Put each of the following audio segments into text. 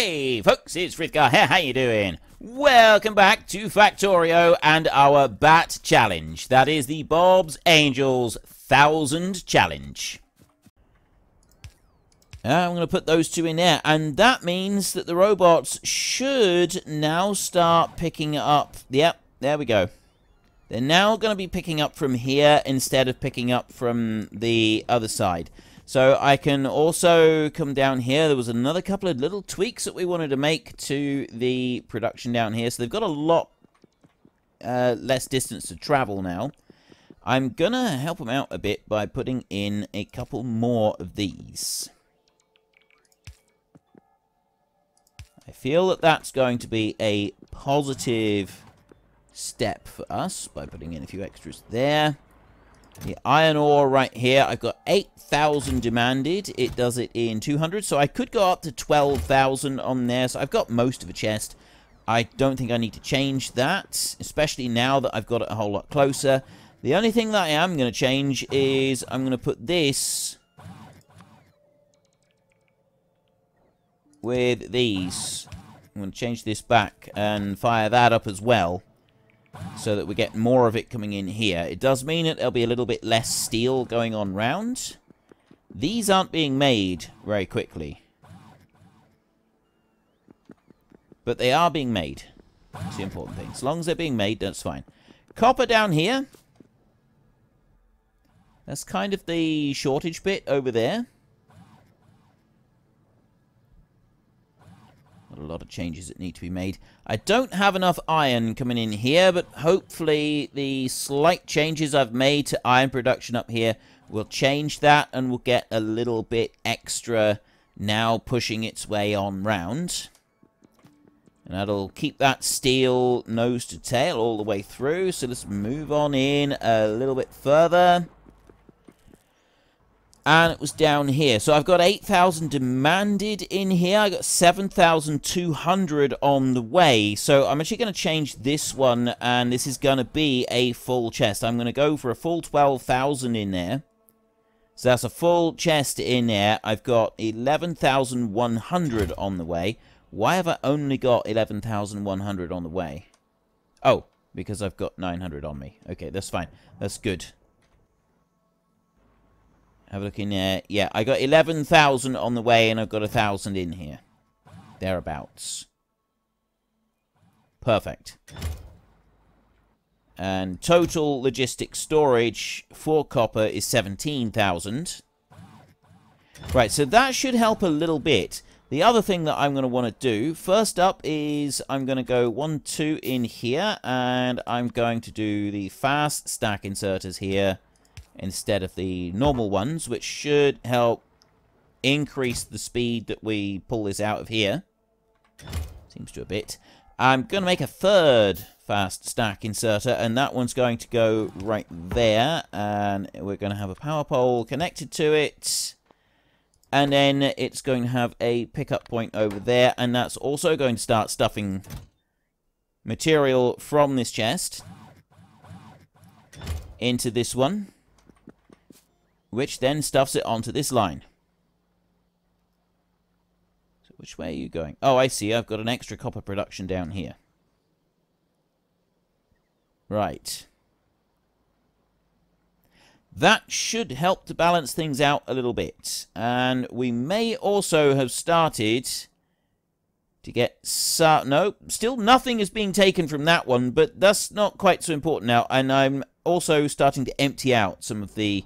Hey folks, it's Frithgar here, how you doing? Welcome back to Factorio and our Bat Challenge. That is the Bob's Angels 1000 Challenge. I'm going to put those two in there, and that means that the robots should now start picking up. Yep, there we go. They're now going to be picking up from here instead of picking up from the other side. So I can also come down here. There was another couple of little tweaks that we wanted to make to the production down here. So they've got a lot less distance to travel now. I'm going to help them out a bit by putting in a couple more of these. I feel that that's going to be a positive step for us by putting in a few extras there. The iron ore right here, I've got 8,000 demanded. It does it in 200, so I could go up to 12,000 on there. So I've got most of a chest. I don't think I need to change that, especially now that I've got it a whole lot closer. The only thing that I am going to change is I'm going to put this with these. I'm going to change this back and fire that up as well, so that we get more of it coming in here. It does mean that there'll be a little bit less steel going on round. These aren't being made very quickly, but they are being made. That's the important thing. As long as they're being made, that's fine. Copper down here. That's kind of the shortage bit over there. A lot of changes that need to be made. I don't have enough iron coming in here, but hopefully the slight changes I've made to iron production up here will change that, and we'll get a little bit extra now pushing its way on round. And that'll keep that steel nose to tail all the way through. So let's move on in a little bit further. And it was down here. So I've got 8,000 demanded in here. I got 7,200 on the way. So I'm actually going to change this one, and this is going to be a full chest. I'm going to go for a full 12,000 in there. So that's a full chest in there. I've got 11,100 on the way. Why have I only got 11,100 on the way? Oh, because I've got 900 on me. Okay, that's fine. That's good. Have a look in there. Yeah, I got 11,000 on the way, and I've got 1,000 in here. Thereabouts. Perfect. And total logistics storage for copper is 17,000. Right, so that should help a little bit. The other thing that I'm going to want to do, first up, is I'm going to go 1, 2 in here, and I'm going to do the fast stack inserters here instead of the normal ones, which should help increase the speed that we pull this out of here. Seems to a bit. I'm going to make a third fast stack inserter, and that one's going to go right there, and we're going to have a power pole connected to it, and then it's going to have a pickup point over there, and that's also going to start stuffing material from this chest into this one, which then stuffs it onto this line. So which way are you going? Oh, I see. I've got an extra copper production down here. Right. That should help to balance things out a little bit. And we may also have started to get... no, still nothing is being taken from that one, but that's not quite so important now. And I'm also starting to empty out some of the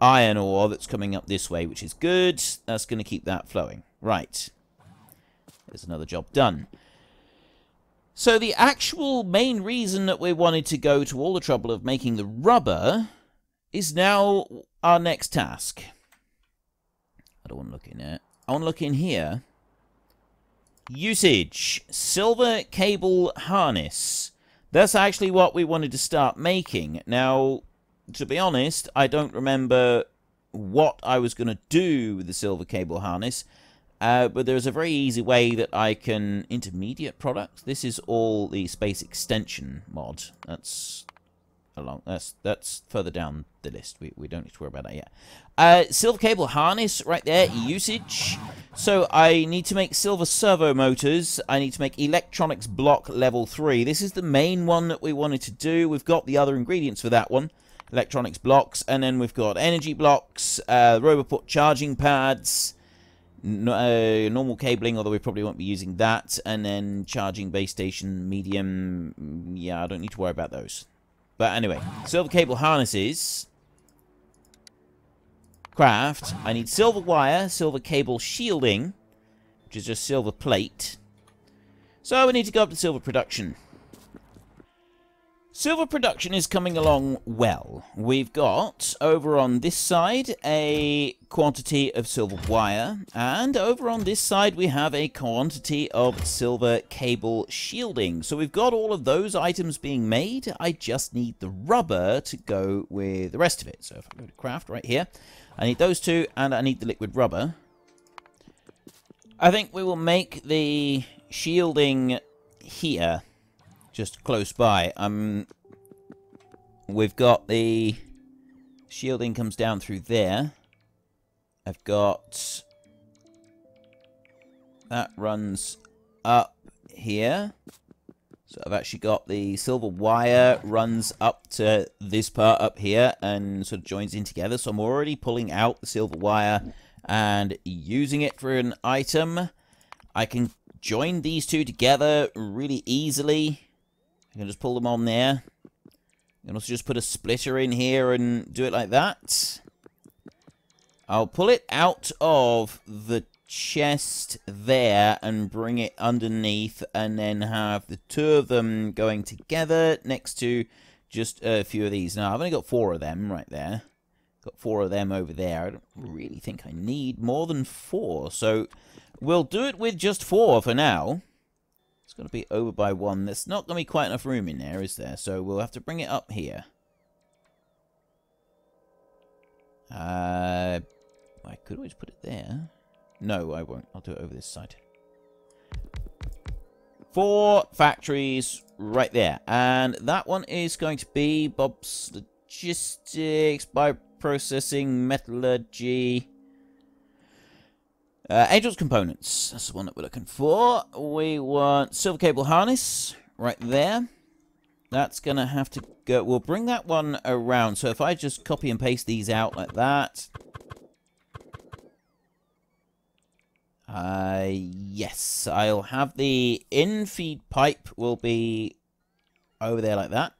iron ore that's coming up this way, which is good. That's going to keep that flowing. Right. There's another job done. So the actual main reason that we wanted to go to all the trouble of making the rubber is now our next task. I don't want to look in there. I want to look in here. Usage. Silver cable harness. That's actually what we wanted to start making. Now, to be honest, I don't remember what I was going to do with the silver cable harness, but there's a very easy way that I can... Intermediate product? This is all the space extension mod. That's along. That's further down the list. We don't need to worry about that yet. Silver cable harness right there. Usage. So I need to make silver servo motors. I need to make electronics block level 3. This is the main one that we wanted to do. We've got the other ingredients for that one. Electronics blocks, and then we've got energy blocks, Roboport charging pads, normal cabling, although we probably won't be using that, and then charging base station, medium. Yeah, I don't need to worry about those. But anyway, silver cable harnesses. Craft. I need silver wire, silver cable shielding, which is just silver plate. So we need to go up to silver production. Silver production is coming along well. We've got, over on this side, a quantity of silver wire. And over on this side, we have a quantity of silver cable shielding. So we've got all of those items being made. I just need the rubber to go with the rest of it. So if I go to craft right here, I need those two, and I need the liquid rubber. I think we will make the shielding here. Just close by. We've got the shielding comes down through there. I've got that runs up here. So I've actually got the silver wire runs up to this part up here and sort of joins in together. So I'm already pulling out the silver wire and using it for an item. I can join these two together really easily. I can just pull them on there. You can also just put a splitter in here and do it like that. I'll pull it out of the chest there and bring it underneath and then have the two of them going together next to just a few of these. Now, I've only got 4 of them right there. Got 4 of them over there. I don't really think I need more than 4, so we'll do it with just 4 for now. It's going to be over by 1. There's not going to be quite enough room in there, is there? So we'll have to bring it up here. I could always put it there. No, I won't. I'll do it over this side. 4 factories right there. And that one is going to be Bob's Logistics, Bioprocessing, Metallurgy. Angel's components, that's the one that we're looking for. We want silver cable harness right there. That's going to have to go. We'll bring that one around. So if I just copy and paste these out like that. Yes, I'll have the in-feed pipe will be over there like that.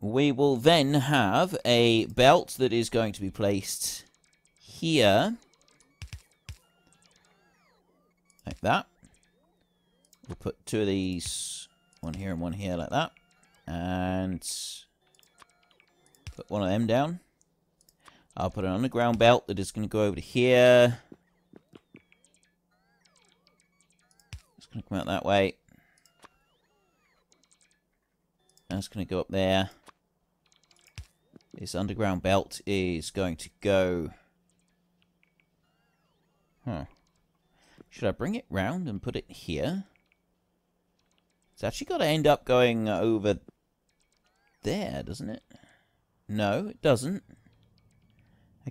We will then have a belt that is going to be placed here. Like that. We'll put 2 of these, one here and one here, like that. And put one of them down. I'll put an underground belt that is going to go over to here. It's going to come out that way. That's going to go up there. This underground belt is going to go... Huh. Should I bring it round and put it here? It's actually got to end up going over there, doesn't it? No, it doesn't. I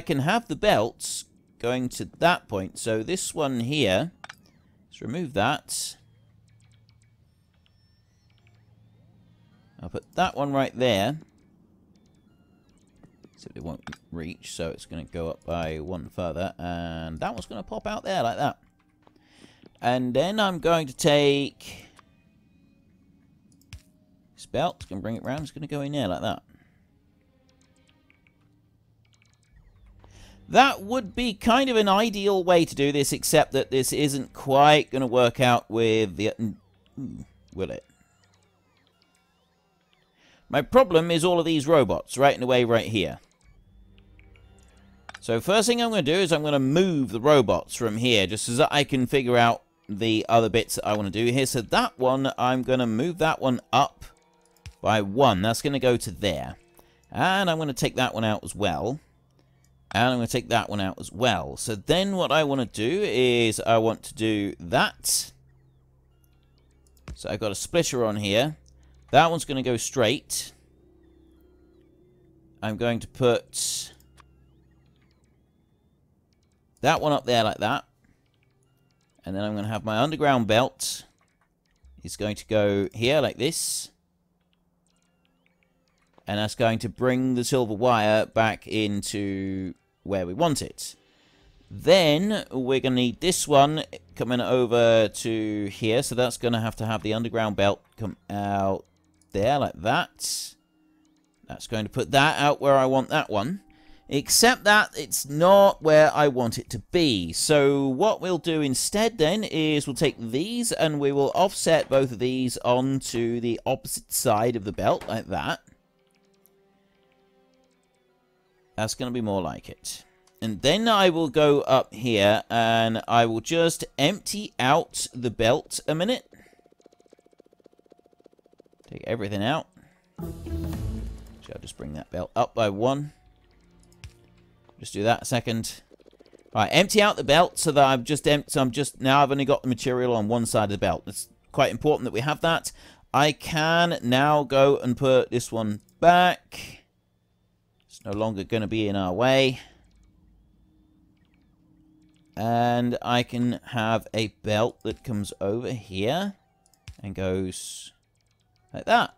can have the belts going to that point. So this one here, let's remove that. I'll put that one right there. It won't reach, so it's going to go up by 1 further, and that one's going to pop out there like that. And then I'm going to take this belt, going to bring it round, it's going to go in there like that. That would be kind of an ideal way to do this, except that this isn't quite going to work out with the... will it? My problem is all of these robots right in the way right here. So first thing I'm going to do is I'm going to move the robots from here just so that I can figure out the other bits that I want to do here. So that one, I'm going to move that one up by 1. That's going to go to there. And I'm going to take that one out as well. And I'm going to take that one out as well. So then what I want to do is I want to do that. So I've got a splitter on here. That one's going to go straight. I'm going to put... that one up there like that. And then I'm going to have my underground belt. It's going to go here like this. And that's going to bring the silver wire back into where we want it. Then we're going to need this one coming over to here. So that's going to have the underground belt come out there like that. That's going to put that out where I want that one. Except that it's not where I want it to be. So what we'll do instead then is we'll take these and we will offset both of these onto the opposite side of the belt like that. That's going to be more like it. And then I will go up here and I will just empty out the belt a minute. Take everything out. So I'll just bring that belt up by one. Just do that a second. Alright, empty out the belt so that I've just now I've only got the material on one side of the belt. It's quite important that we have that. I can now go and put this one back. It's no longer going to be in our way. And I can have a belt that comes over here and goes like that.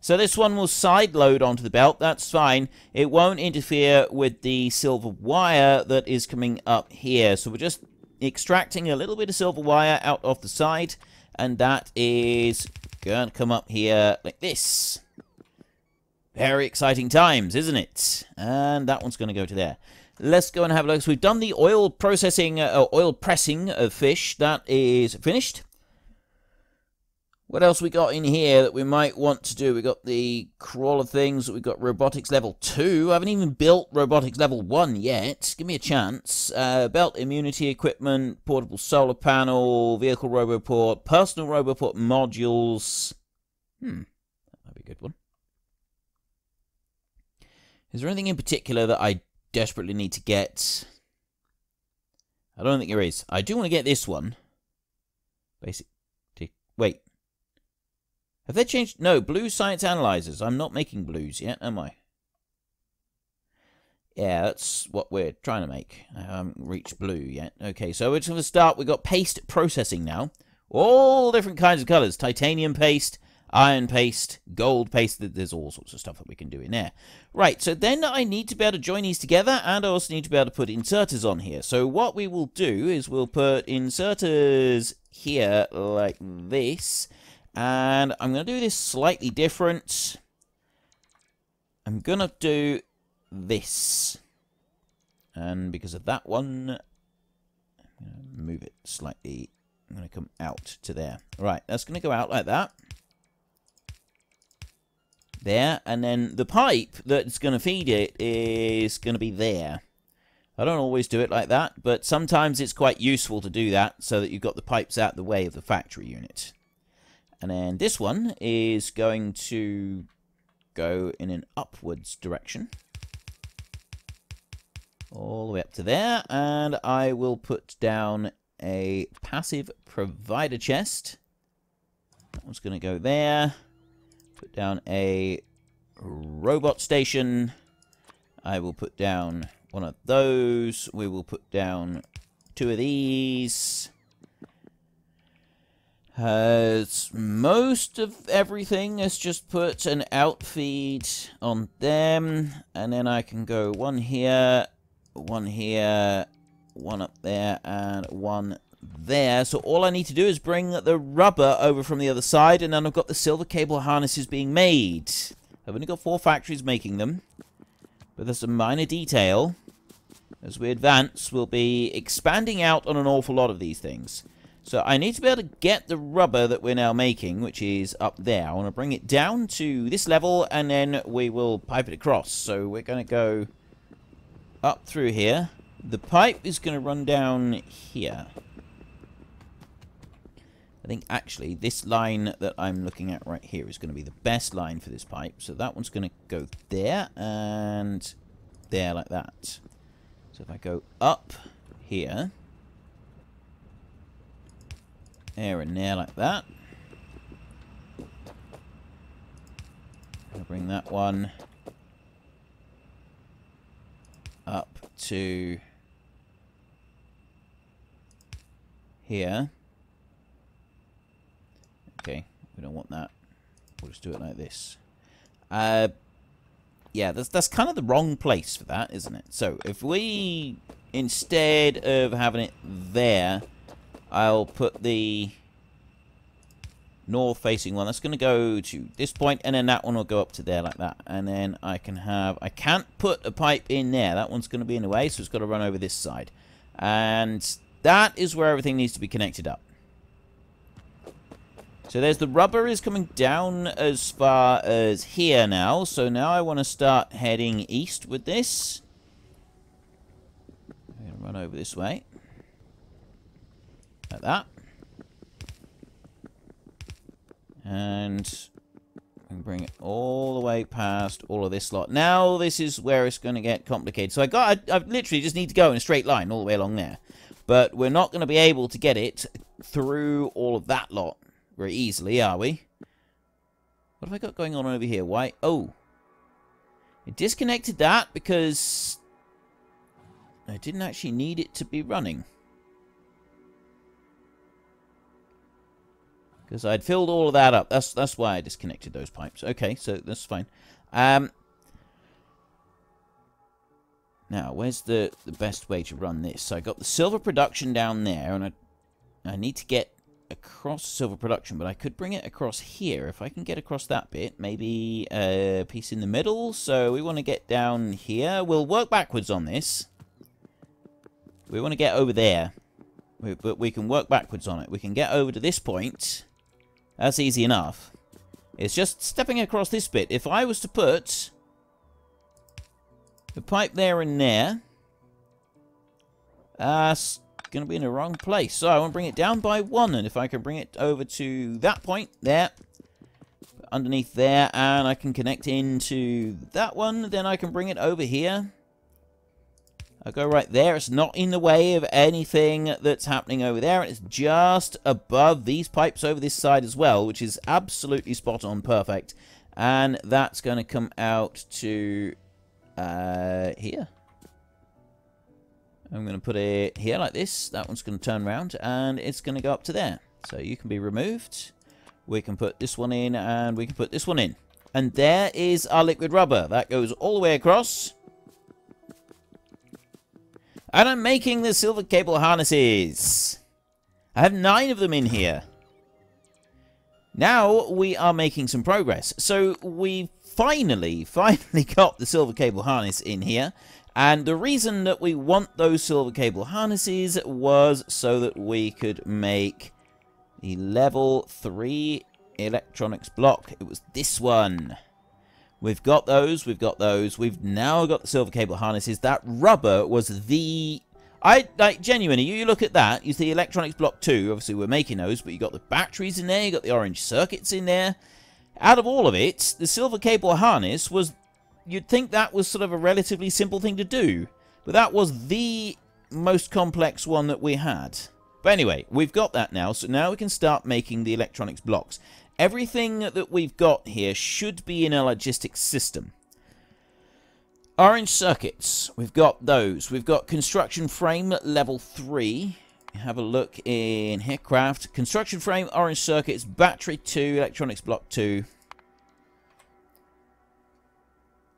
So this one will side load onto the belt, that's fine. It won't interfere with the silver wire that is coming up here. So we're just extracting a little bit of silver wire out of the side, and that is going to come up here like this. Very exciting times, isn't it? And that one's going to go to there. Let's go and have a look. So we've done the oil processing, oil pressing of fish. That is finished. What else we got in here that we might want to do? We got the crawler things. We got robotics level 2. I haven't even built robotics level 1 yet. Give me a chance. Belt immunity equipment, portable solar panel, vehicle roboport, personal roboport modules. That might be a good one. Is there anything in particular that I desperately need to get? I don't think there is. I do want to get this one. Basic. Wait. Have they changed? No, blue science analyzers. I'm not making blues yet, am I? Yeah, that's what we're trying to make. I haven't reached blue yet. Okay, so we're just going to start. We've got paste processing now. All different kinds of colors. Titanium paste, iron paste, gold paste. There's all sorts of stuff that we can do in there. Right, so then I need to be able to join these together, and I also need to be able to put inserters on here. So what we will do is we'll put inserters here like this. And I'm going to do this slightly different. I'm going to do this. And because of that one, I'm going to move it slightly. I'm going to come out to there. Right, that's going to go out like that. There. And then the pipe that's going to feed it is going to be there. I don't always do it like that, but sometimes it's quite useful to do that so that you've got the pipes out the way of the factory unit. And then this one is going to go in an upwards direction. All the way up to there. And I will put down a passive provider chest. That one's going to go there. Put down a robot station. I will put down one of those. We will put down two of these. Most of everything is just put an outfeed on them, and then I can go one here, one up there, and one there. So all I need to do is bring the rubber over from the other side, and then I've got the silver cable harnesses being made. I've only got 4 factories making them, but there's a minor detail. As we advance, we'll be expanding out on an awful lot of these things. So I need to be able to get the rubber that we're now making, which is up there. I want to bring it down to this level, and then we will pipe it across. So we're going to go up through here. The pipe is going to run down here. I think, actually, this line that I'm looking at right here is going to be the best line for this pipe. So that one's going to go there and there like that. So if I go up here, there and there like that. I'll bring that one up to here. Okay, we don't want that. We'll just do it like this. Yeah, that's kind of the wrong place for that, isn't it? So if we, instead of having it there, I'll put the north-facing one. That's going to go to this point, and then that one will go up to there like that. And then I can have... I can't put a pipe in there. That one's going to be in the way, so it's got to run over this side. And that is where everything needs to be connected up. So there's the rubber is coming down as far as here now. So now I want to start heading east with this. I'm going to run over this way. Like that. And I'm going to bring it all the way past all of this lot. Now this is where it's going to get complicated. So I literally just need to go in a straight line all the way along there. But we're not going to be able to get it through all of that lot very easily, are we? What have I got going on over here? Why? Oh. I disconnected that because I didn't actually need it to be running. Because I'd filled all of that up. That's why I disconnected those pipes. Okay, so that's fine. Now, where's the best way to run this? So I got the silver production down there, and I need to get across silver production, but I could bring it across here. If I can get across that bit, maybe a piece in the middle. So we want to get down here. We'll work backwards on this. We want to get over there. But we can work backwards on it. We can get over to this point. That's easy enough. It's just stepping across this bit. If I was to put the pipe there and there, that's going to be in the wrong place. So I want to bring it down by one. And if I can bring it over to that point, there, underneath there, and I can connect into that one, then I can bring it over here. I'll go right there. It's not in the way of anything that's happening over there. It's just above these pipes over this side as well, which is absolutely spot on perfect. And that's going to come out to here. I'm going to put it here like this. That one's going to turn around, and it's going to go up to there. So you can be removed. We can put this one in, and we can put this one in. And there is our liquid rubber. That goes all the way across. And I'm making the silver cable harnesses. I have 9 of them in here. Now we are making some progress. So we finally got the silver cable harness in here. And the reason that we want those silver cable harnesses was so that we could make the level 3 electronics block. It was this one. We've got those, we've got those, we've now got the silver cable harnesses. That rubber was the... I, like, genuinely, you look at that, you see electronics block 2, obviously we're making those, but you got the batteries in there, you got the orange circuits in there. Out of all of it, the silver cable harness was... You'd think that was sort of a relatively simple thing to do, but that was the most complex one that we had. But anyway, we've got that now, so now we can start making the electronics blocks. Everything that we've got here should be in a logistics system. Orange circuits, we've got those. We've got construction frame level 3. Have a look in here, craft. Construction frame, orange circuits, battery 2, electronics block 2.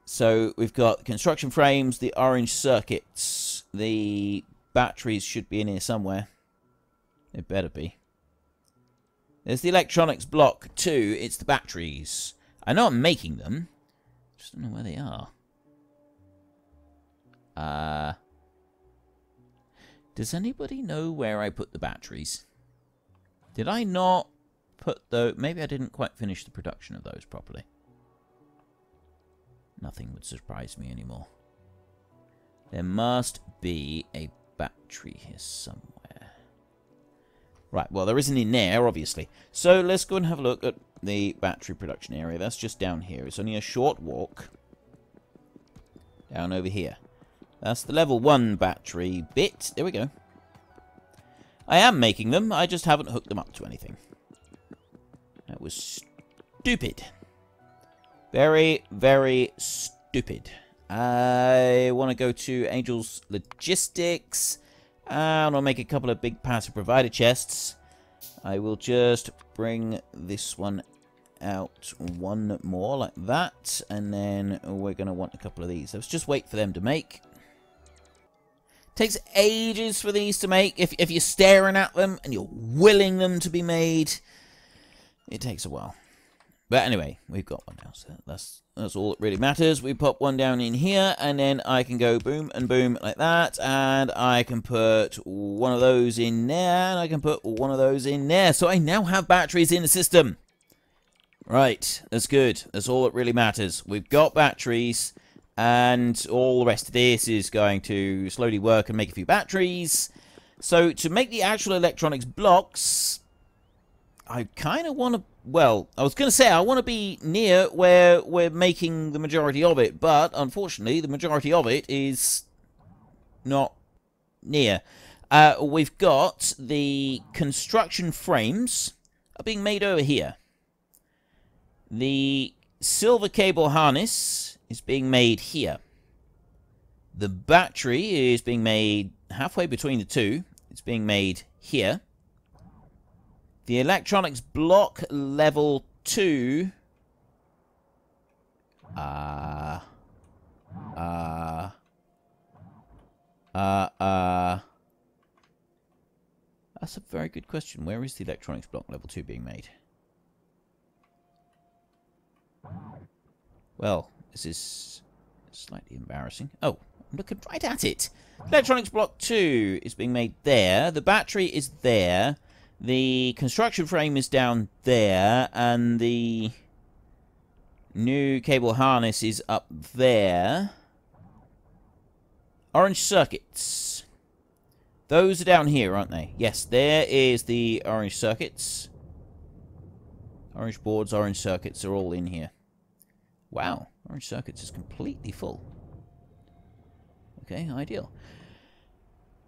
So we've got construction frames, the orange circuits. The batteries should be in here somewhere. They better be. There's the electronics block 2. It's the batteries. I know I'm making them. Just don't know where they are. Does anybody know where I put the batteries? Did I not put the... Maybe I didn't quite finish the production of those properly. Nothing would surprise me anymore. There must be a battery here somewhere. Right, well, there isn't in there, obviously. So let's go and have a look at the battery production area. That's just down here. It's only a short walk down over here. That's the level 1 battery bit. There we go. I am making them. I just haven't hooked them up to anything. That was stupid. Very, very stupid. I want to go to Angel's Logistics... And I'll make a couple of big passive provider chests. I will just bring this one out one more like that, and then we're going to want a couple of these. Let's just wait for them to make. Takes ages for these to make. If you're staring at them and you're willing them to be made, it takes a while. But anyway, we've got one now, so that's all that really matters. We pop one down in here, and then I can go boom and boom like that, and I can put one of those in there, and I can put one of those in there. So I now have batteries in the system. Right, that's good. That's all that really matters. We've got batteries, and all the rest of this is going to slowly work and make a few batteries. So to make the actual electronics blocks, I kind of want to... Well, I was going to say I want to be near where we're making the majority of it, but unfortunately the majority of it is not near. We've got the construction frames are being made over here. The silver cable harness is being made here. The battery is being made halfway between the two. It's being made here. The electronics block level 2. That's a very good question. Where is the electronics block level 2 being made? Well, this is slightly embarrassing. Oh, I'm looking right at it. Electronics block 2 is being made there. The battery is there. The construction frame is down there, and the new cable harness is up there. Orange circuits. Those are down here, aren't they? Yes, there is the orange circuits. Orange boards, orange circuits are all in here. Wow, orange circuits is completely full. Okay, ideal.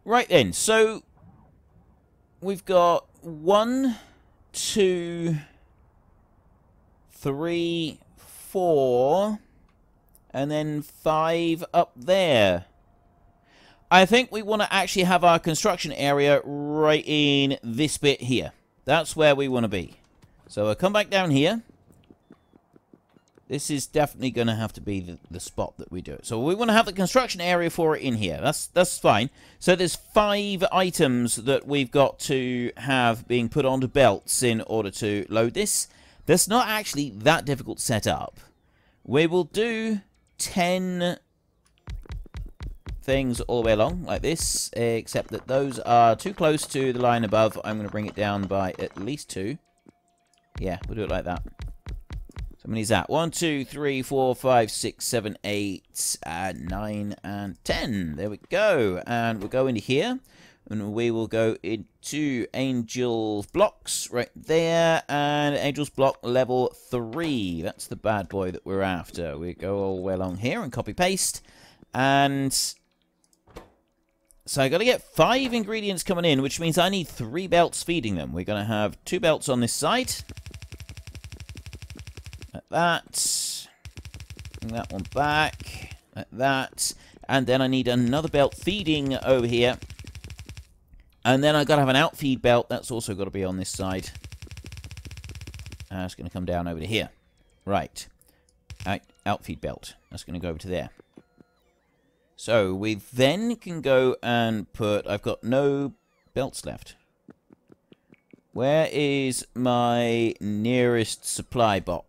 Right then, so we've got 1, 2, 3, 4, and then 5 up there. I think we want to actually have our construction area right in this bit here. That's where we want to be. So I'll come back down here. This is definitely going to have to be the spot that we do it. So we want to have the construction area for it in here. That's fine. So there's 5 items that we've got to have being put onto belts in order to load this. That's not actually that difficult to set up. We will do 10 things all the way along like this, except that those are too close to the line above. I'm going to bring it down by at least 2. Yeah, we'll do it like that. So how many is that? 1, 2, 3, 4, 5, 6, 7, 8, 9, and 10. There we go. And we'll go into here. And we will go into Angel's blocks right there. And Angel's block level 3. That's the bad boy that we're after. We go all the way along here and copy paste. And so I got to get 5 ingredients coming in, which means I need 3 belts feeding them. We're going to have 2 belts on this side. Like that. Bring that one back. Like that. And then I need another belt feeding over here. And then I've got to have an outfeed belt. That's also got to be on this side. And it's going to come down over to here. Right. Outfeed belt. That's going to go over to there. So we then can go and put... I've got no belts left. Where is my nearest supply box?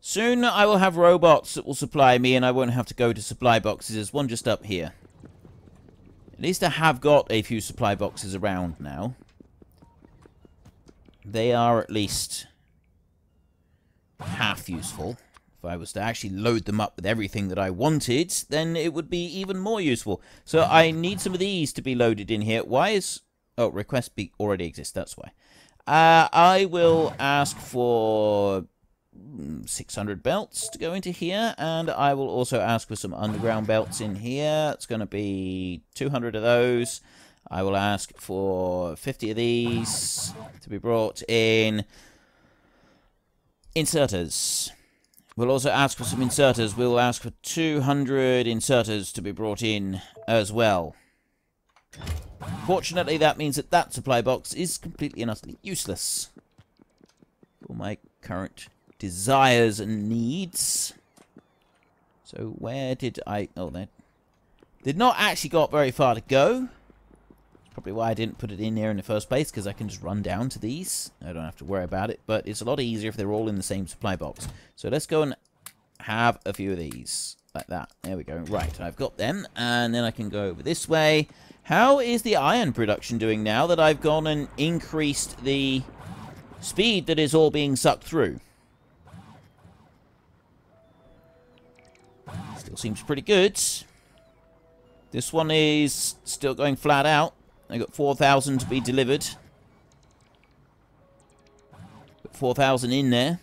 Soon I will have robots that will supply me, and I won't have to go to supply boxes. There's one just up here. At least I have got a few supply boxes around now. They are at least half useful. If I was to actually load them up with everything that I wanted, then it would be even more useful. So I need some of these to be loaded in here. Why is... Oh, request already exists, that's why. I will ask for 600 belts to go into here, and I will also ask for some underground belts in here. It's going to be 200 of those. I will ask for 50 of these to be brought in. Inserters. We'll also ask for some inserters. We'll ask for 200 inserters to be brought in as well. Fortunately, that means that that supply box is completely and utterly useless for my current desires and needs. So where did I... Oh, that did not actually got very far to go. It's probably why I didn't put it in there in the first place, because I can just run down to these. I don't have to worry about it, but it's a lot easier if they're all in the same supply box. So let's go and have a few of these. Like that. There we go. Right, I've got them, and then I can go over this way. How is the iron production doing now that I've gone and increased the speed that is all being sucked through? Still seems pretty good. This one is still going flat out. I got 4,000 to be delivered. Got 4,000 in there.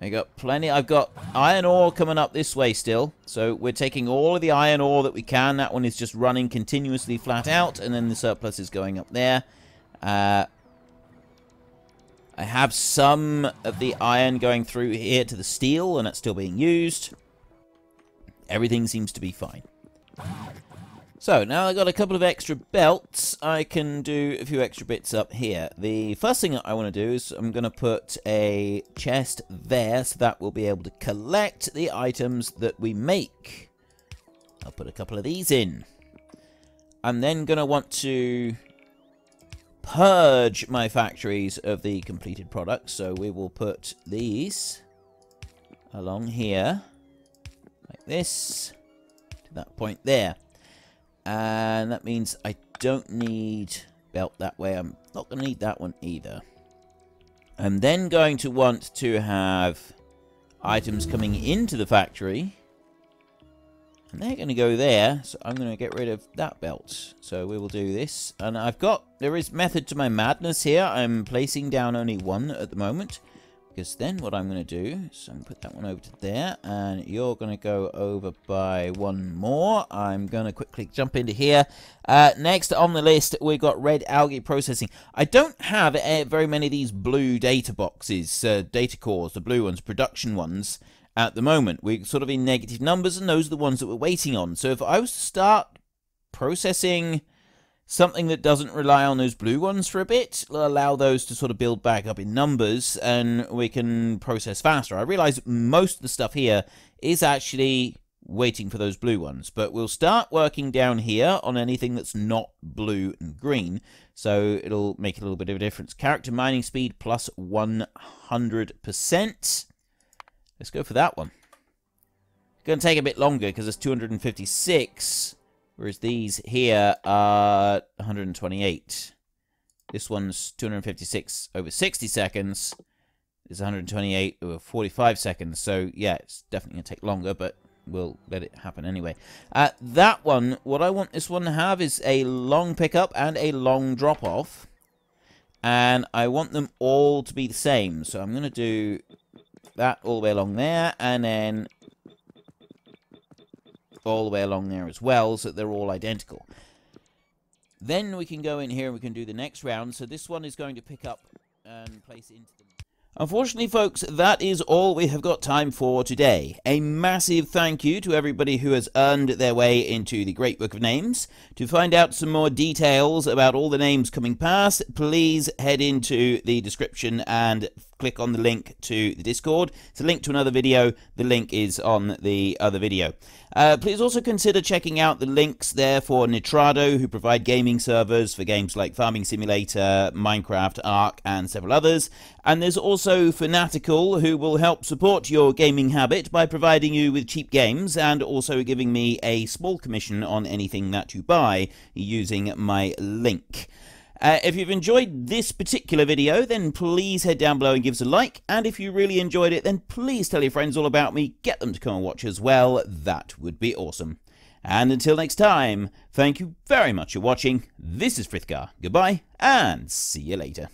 I got plenty. I've got iron ore coming up this way still. So we're taking all of the iron ore that we can. That one is just running continuously flat out. And then the surplus is going up there. I have some of the iron going through here to the steel. And that's still being used. Everything seems to be fine. So now I've got a couple of extra belts. I can do a few extra bits up here. The first thing that I want to do is I'm going to put a chest there, so that we'll be able to collect the items that we make. I'll put a couple of these in. I'm then going to want to purge my factories of the completed products. So we will put these along here, like this, to that point there. And that means I don't need belt that way. I'm not going to need that one either. I'm then going to want to have items coming into the factory. And they're going to go there. So I'm going to get rid of that belt. So we will do this. And I've got... There is method to my madness here. I'm placing down only one at the moment. Because then what I'm going to do is I'm going to put that one over to there, and you're going to go over by one more. I'm going to quickly jump into here. Next on the list, we've got red algae processing. I don't have very many of these blue data boxes, data cores, the blue ones, production ones, at the moment. We're sort of in negative numbers, and those are the ones that we're waiting on. So if I was to start processing something that doesn't rely on those blue ones for a bit, will allow those to sort of build back up in numbers, and we can process faster. I realize most of the stuff here is actually waiting for those blue ones, but we'll start working down here on anything that's not blue and green, so it'll make a little bit of a difference. Character mining speed plus 100%. Let's go for that one. It's going to take a bit longer because it's 256... Whereas these here are 128. This one's 256 over 60 seconds. This is 128 over 45 seconds. So, yeah, it's definitely going to take longer, but we'll let it happen anyway. That one, what I want this one to have is a long pickup and a long drop-off. And I want them all to be the same. So I'm going to do that all the way along there, and then all the way along there as well, so that they're all identical. Then we can go in here and we can do the next round. So this one is going to pick up and place into the... Unfortunately, folks, that is all we have got time for today. A massive thank you to everybody who has earned their way into the Great Book of Names. To find out some more details about all the names coming past, please head into the description and click on the link to the Discord. It's a link to another video. The link is on the other video. Please also consider checking out the links there for Nitrado, who provide gaming servers for games like Farming Simulator, Minecraft, Ark, and several others. And there's also Fanatical, who will help support your gaming habit by providing you with cheap games and also giving me a small commission on anything that you buy using my link. If you've enjoyed this particular video, then please head down below and give us a like. And if you really enjoyed it, then please tell your friends all about me. Get them to come and watch as well. That would be awesome. And until next time, thank you very much for watching. This is Frithgar. Goodbye, and see you later.